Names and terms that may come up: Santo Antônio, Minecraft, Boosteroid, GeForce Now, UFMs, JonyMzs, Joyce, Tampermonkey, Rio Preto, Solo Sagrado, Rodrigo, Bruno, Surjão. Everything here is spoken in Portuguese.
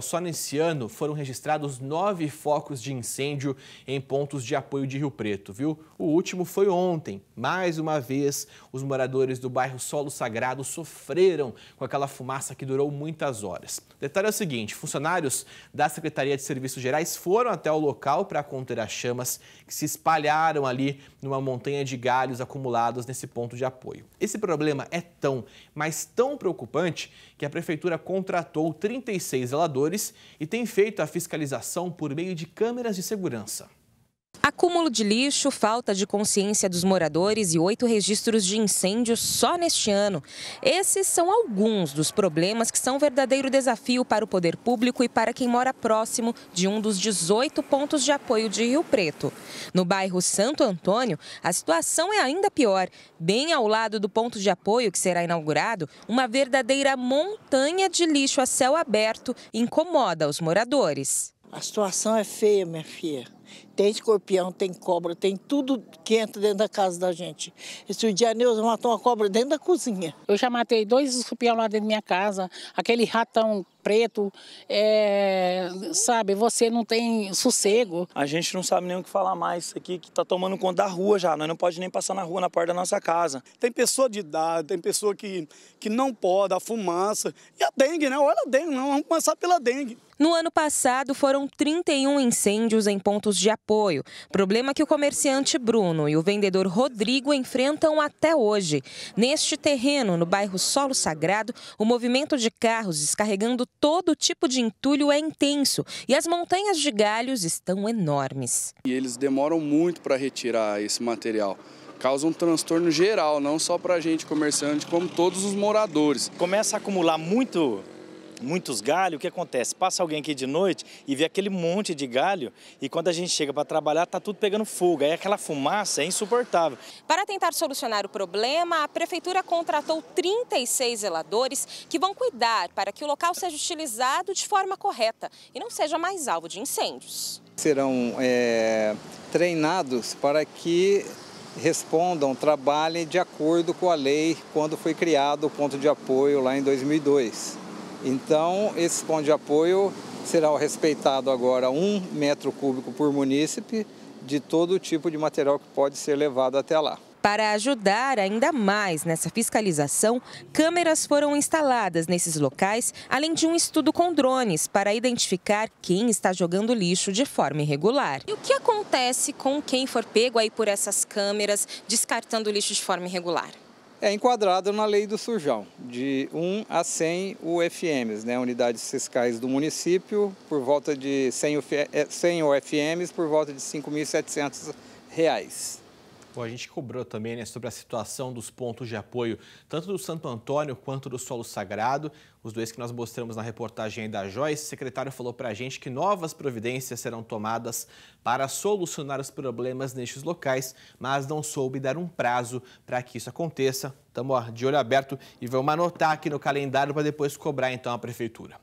Só nesse ano foram registrados 9 focos de incêndio em pontos de apoio de Rio Preto, viu? O último foi ontem. Mais uma vez, os moradores do bairro Solo Sagrado sofreram com aquela fumaça que durou muitas horas. O detalhe é o seguinte, funcionários da Secretaria de Serviços Gerais foram até o local para conter as chamas que se espalharam ali numa montanha de galhos acumulados nesse ponto de apoio. Esse problema é tão, mas tão preocupante que a Prefeitura contratou 36 zeladores e tem feito a fiscalização por meio de câmeras de segurança. Acúmulo de lixo, falta de consciência dos moradores e 8 registros de incêndio só neste ano. Esses são alguns dos problemas que são um verdadeiro desafio para o poder público e para quem mora próximo de um dos 18 pontos de apoio de Rio Preto. No bairro Santo Antônio, a situação é ainda pior. Bem ao lado do ponto de apoio que será inaugurado, uma verdadeira montanha de lixo a céu aberto incomoda os moradores. A situação é feia, minha filha. Tem escorpião, tem cobra, tem tudo que entra dentro da casa da gente. Esse dia a Neuza matou uma cobra dentro da cozinha. Eu já matei 2 escorpião lá dentro da minha casa, aquele ratão preto, sabe, você não tem sossego. A gente não sabe nem o que falar mais, isso aqui que tá tomando conta da rua já, nós não pode nem passar na rua, na porta da nossa casa. Tem pessoa de idade, tem pessoa que não pode, a fumaça, e a dengue, né? Olha a dengue, não, vamos começar pela dengue. No ano passado foram 31 incêndios em pontos de apoio, problema que o comerciante Bruno e o vendedor Rodrigo enfrentam até hoje. Neste terreno, no bairro Solo Sagrado, o movimento de carros descarregando todo tipo de entulho é intenso e as montanhas de galhos estão enormes. E eles demoram muito para retirar esse material. Causa um transtorno geral, não só para a gente comerciante, como todos os moradores. Começa a acumular muitos galhos, o que acontece? Passa alguém aqui de noite e vê aquele monte de galho e quando a gente chega para trabalhar tá tudo pegando fogo, aí aquela fumaça é insuportável. Para tentar solucionar o problema, a Prefeitura contratou 36 zeladores que vão cuidar para que o local seja utilizado de forma correta e não seja mais alvo de incêndios. Serão treinados para que respondam, trabalhem de acordo com a lei quando foi criado o ponto de apoio lá em 2002. Então, esse ponto de apoio será respeitado agora 1 metro cúbico por munícipe de todo tipo de material que pode ser levado até lá. Para ajudar ainda mais nessa fiscalização, câmeras foram instaladas nesses locais, além de um estudo com drones para identificar quem está jogando lixo de forma irregular. E o que acontece com quem for pego aí por essas câmeras descartando lixo de forma irregular? É enquadrado na lei do Surjão, de 1 a 100 UFMs, né, unidades fiscais do município, por volta de 100 UFMs, por volta de R$ 5.700. Bom, a gente cobrou também, né, sobre a situação dos pontos de apoio, tanto do Santo Antônio quanto do Solo Sagrado, os dois que nós mostramos na reportagem da Joyce. O secretário falou para a gente que novas providências serão tomadas para solucionar os problemas nestes locais, mas não soube dar um prazo para que isso aconteça. Estamos de olho aberto e vamos anotar aqui no calendário para depois cobrar então a prefeitura.